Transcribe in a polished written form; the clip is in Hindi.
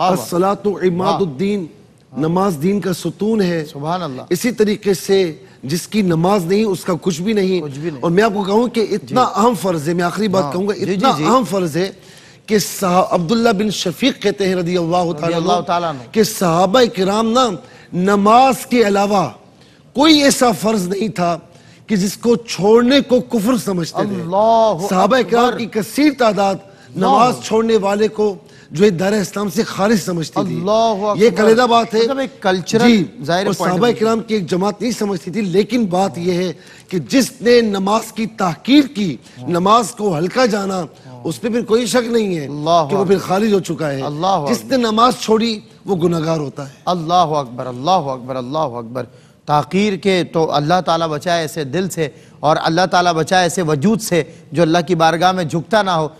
अस्सलातु इमादुद्दीन, नमाज दीन का सुतून है। सुभान अल्लाह। इसी तरीके से जिसकी नमाज नहीं उसका कुछ भी नहीं, और मैं आपको कहूँ कि इतना अहम फर्ज है, मैं आखिरी बात कहूँगा, इतना अहम फर्ज है कि अब्दुल्ला बिन शफीक कहते हैं रज़ी अल्लाह ताला कि सहाबा किराम ना नमाज के अलावा कोई ऐसा फर्ज नहीं था कि जिसको छोड़ने को कुफ्र समझते थे। सहाबा किराम की कसीर तादाद नमाज छोड़ने वाले को जो दायरे इस्लाम से खारिज समझती थी। ये कलेजा बात है, मतलब कल्चरल सहाबा किराम की एक जमात नहीं समझती थी। लेकिन बात यह है कि जिसने नमाज की तहकीर की, नमाज को हल्का जाना, उस पर फिर कोई शक नहीं है कि वो फिर खारिज हो चुका है। जिसने नमाज छोड़ी वो गुनहगार होता है। अल्लाह अकबर, अल्लाह अकबर, अल्लाह अकबर। ताकीर के तो अल्लाह ताला बचाए ऐसे दिल से, और अल्लाह ताला बचाए ऐसे वजूद से जो अल्लाह की बारगाह में झुकता ना हो।